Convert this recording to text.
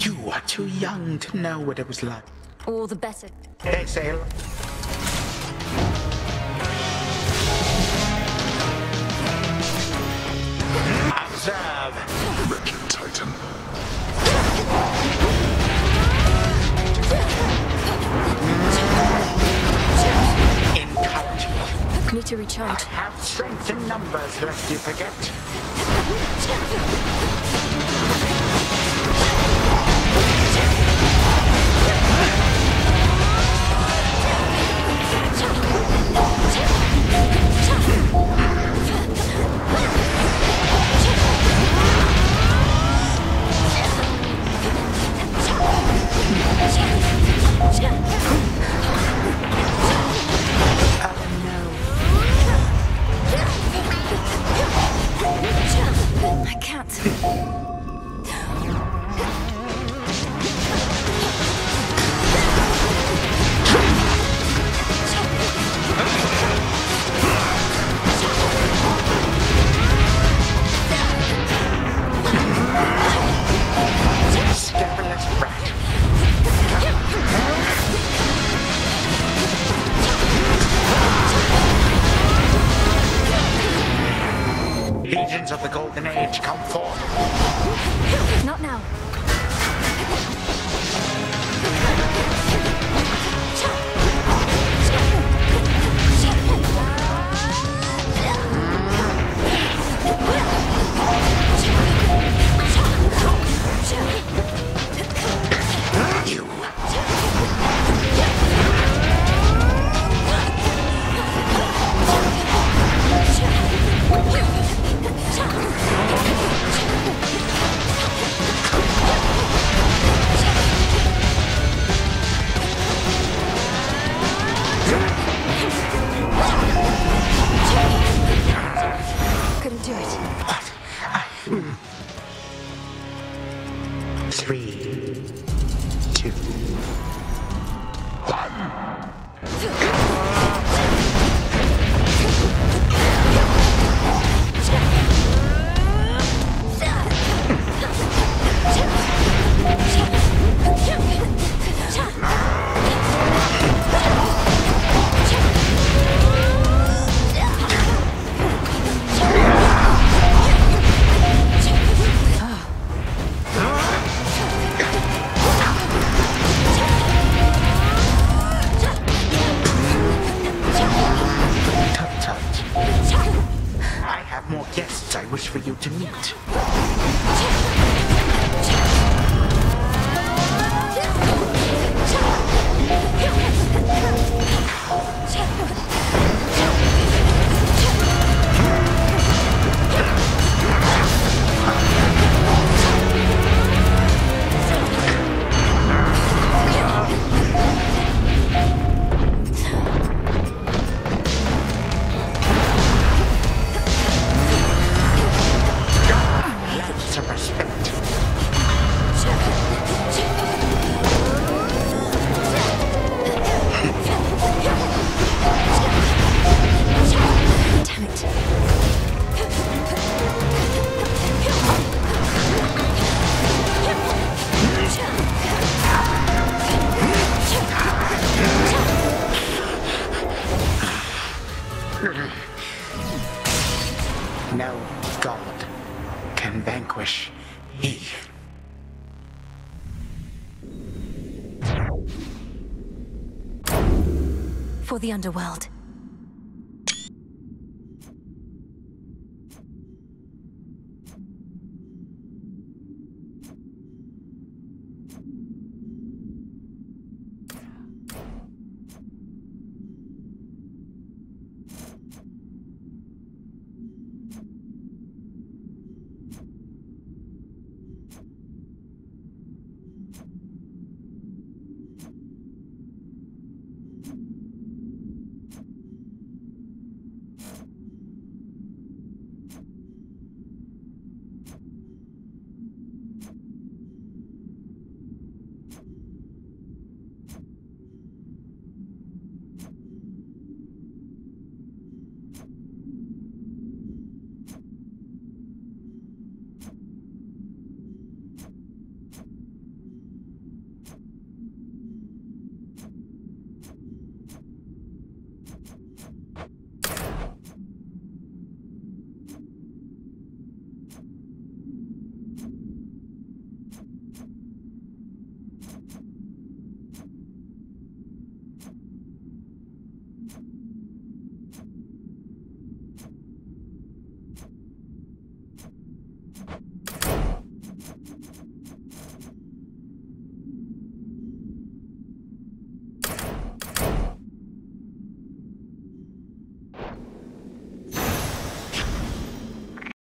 You are too young to know what it was like. All the better. Exhale. Observe. Wretched Titan. Incorruptible. Need to recharge. I have strength in numbers, lest you forget. Oh no. I can't. Legions of the Golden Age, come forth. Not now. No god can vanquish he. For the underworld.